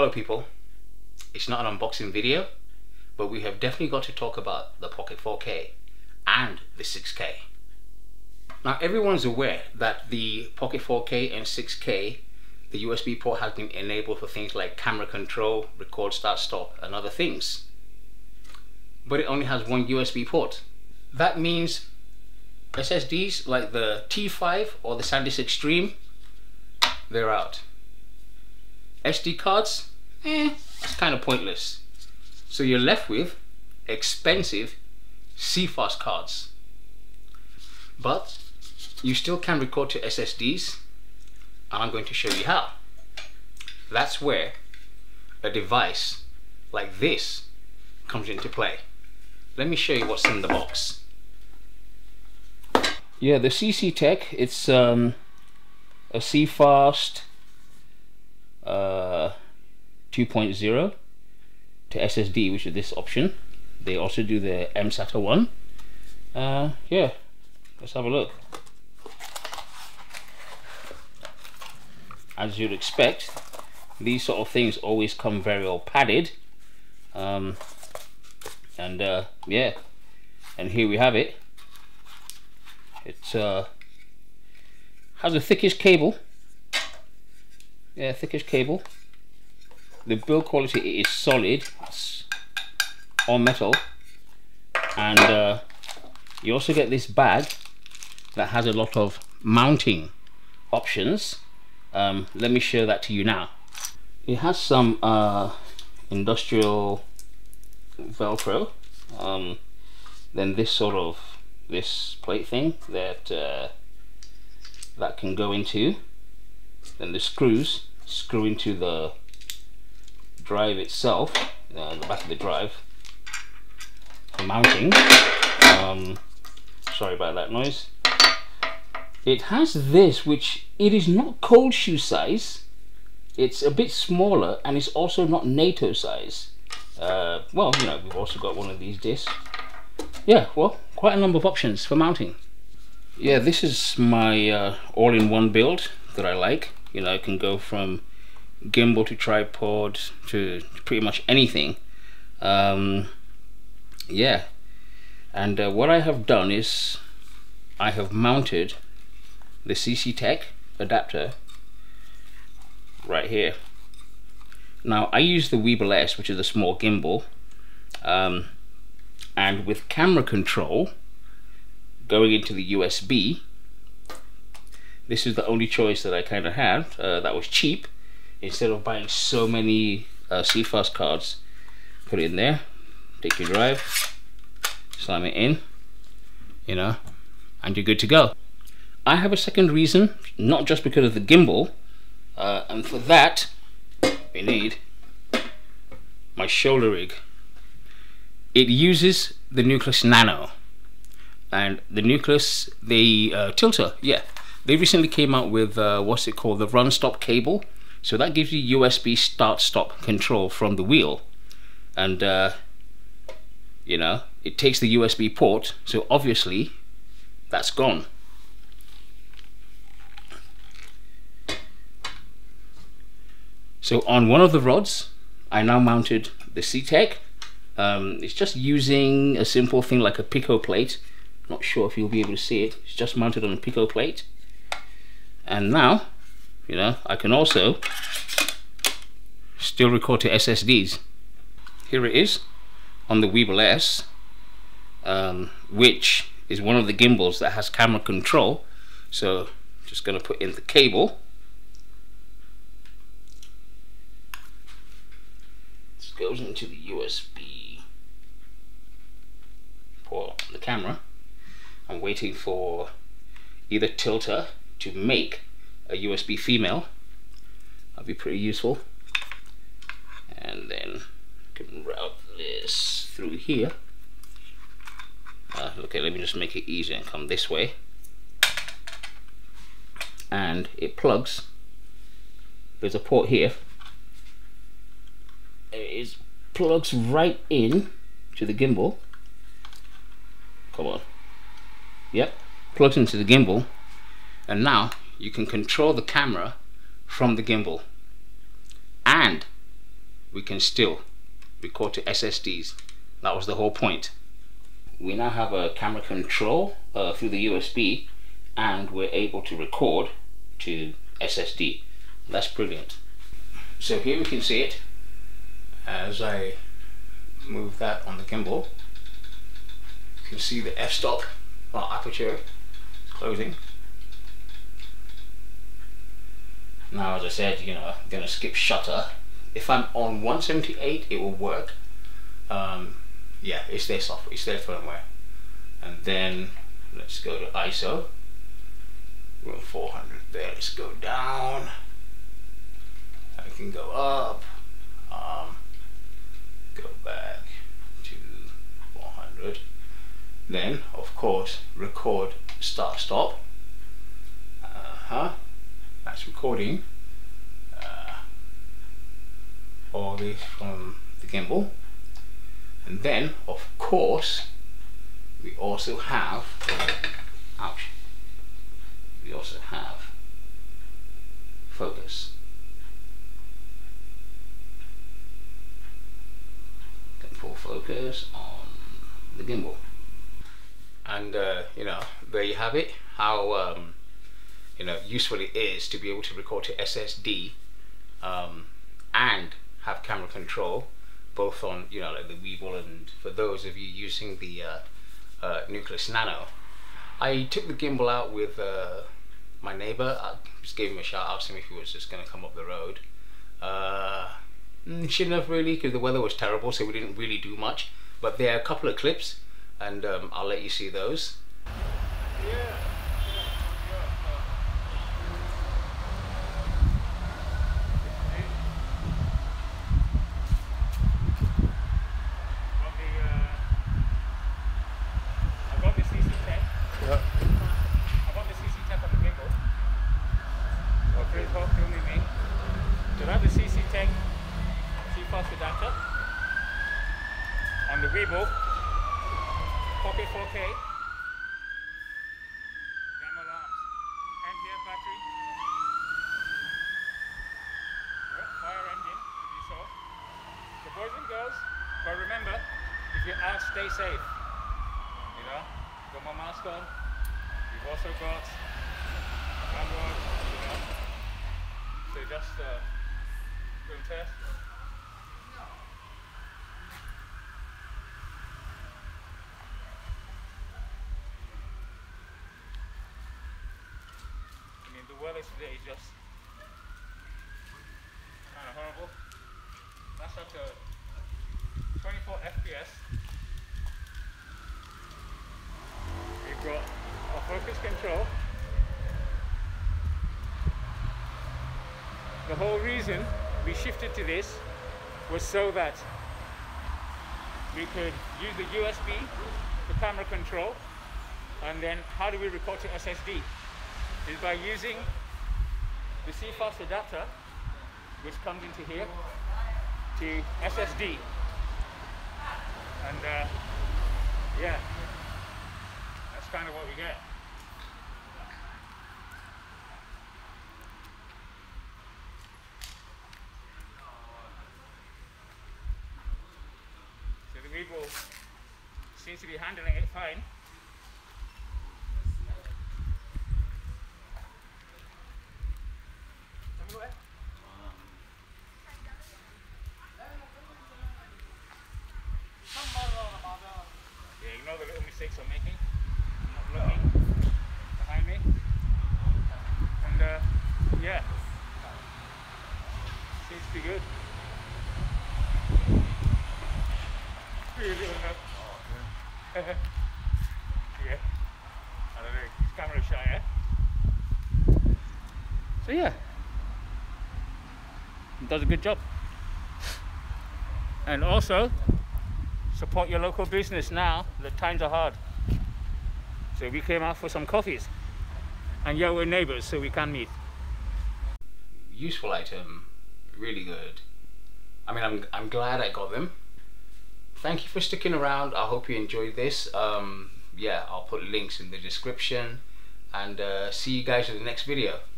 Hello people, it's not an unboxing video, but we have definitely got to talk about the Pocket 4K and the 6K. Now everyone's aware that the Pocket 4K and 6K, the USB port has been enabled for things like camera control, record, start, stop and other things. But it only has one USB port. That means SSDs like the T5 or the SanDisk Extreme, they're out. SD cards, it's kind of pointless. So you're left with expensive CFast cards. But you still can record to SSDs, and I'm going to show you how. That's where a device like this comes into play. Let me show you what's in the box. Yeah, the CCTech, it's a CFast 2.0 to SSD, which is this option. They also do the mSATA one. Yeah, let's have a look. As you'd expect, these sort of things always come very well padded. Yeah, and here we have it. It has the thickest cable. Yeah, thickest cable. The build quality is solid, it's all metal, and you also get this bag that has a lot of mounting options. Let me show that to you now. It has some industrial Velcro, then this plate thing that that can go into. Then the screws screw into the drive itself, the back of the drive for mounting. Sorry about that noise. It has this, which it is not cold shoe size. It's a bit smaller, and it's also not NATO size. Well, you know, we've also got one of these discs. Yeah, well, quite a number of options for mounting. Yeah, this is my all-in-one build that I like. You know, I can go from gimbal to tripod to pretty much anything. Yeah, and what I have done is I have mounted the CCTech adapter right here. Now I use the Weebill-S, which is a small gimbal, and with camera control going into the USB, this is the only choice that I kind of had that was cheap. Instead of buying so many CFast cards, put it in there, take your drive, slam it in, you know, and you're good to go. I have a second reason, not just because of the gimbal, and for that we need my shoulder rig. It uses the Nucleus Nano, and the Nucleus, the Tilta, yeah, they recently came out with what's it called, the run stop cable. So that gives you USB start stop control from the wheel, and you know, it takes the USB port, so obviously that's gone. So on one of the rods I now mounted the CCTech. It's just using a simple thing like a Pico plate. Not sure if you'll be able to see it. It's just mounted on a Pico plate, and now you know, I can also still record to SSDs. Here it is on the Weebill-S, which is one of the gimbals that has camera control. So just going to put in the cable. This goes into the USB port on the camera. I'm waiting for either Tilta to make a USB female. That'd be pretty useful. And then I can route this through here. Okay, let me just make it easier and come this way. And it plugs. There's a port here. It plugs right in to the gimbal. Come on. Yep, plugs into the gimbal, and now you can control the camera from the gimbal, and we can still record to SSDs. That was the whole point. We now have a camera control through the USB, and we're able to record to SSD. That's brilliant. So here we can see it as I move that on the gimbal. You can see the f-stop, or aperture, closing. Now, as I said, you know, I'm going to skip shutter. If I'm on 178, it will work. Yeah, it's their software, it's their firmware. And then let's go to ISO. We're on 400 there. Let's go down. I can go up. Go back to 400. Then, of course, record start-stop. That's recording all this from the gimbal. And then, of course, we also have, ouch, we also have focus. Can pull focus on the gimbal. And you know, there you have it, how you know, useful it is to be able to record to SSD and have camera control, both on, you know, like the Weebill, and for those of you using the Nucleus Nano. I took the gimbal out with my neighbor. I just gave him a shout, asked him if he was just going to come up the road. Shouldn't have really, because the weather was terrible, so we didn't really do much. But there are a couple of clips, and I'll let you see those. Yeah. I have the CCTech CFast adapter on the Weebill Pocket 4K, RAM alarms, MPF battery, fire engine, as you saw. So boys and girls, but remember, if you're out, stay safe. You know, got my mask on. We've also got Android, you know. So just test. I mean, the weather today is just kind of horrible. That's up to 24 FPS. We've got our focus control. The whole reason we shifted to this was so that we could use the USB for camera control. And then how do we record to SSD? Is by using the CFast adapter, which comes into here, to SSD. And yeah, that's kind of what we get. Seems to be handling it fine. Yeah, ignore the little mistakes I'm making. I'm not looking behind me. And yeah, seems to be good. Yeah, I don't know, it's camera shy, eh? So yeah, it does a good job. And also, support your local business now, the times are hard. So we came out for some coffees. And yeah, we're neighbours, so we can meet. Useful item, really good. I mean, I'm glad I got them. Thank you for sticking around. I hope you enjoyed this. Yeah, I'll put links in the description, and see you guys in the next video.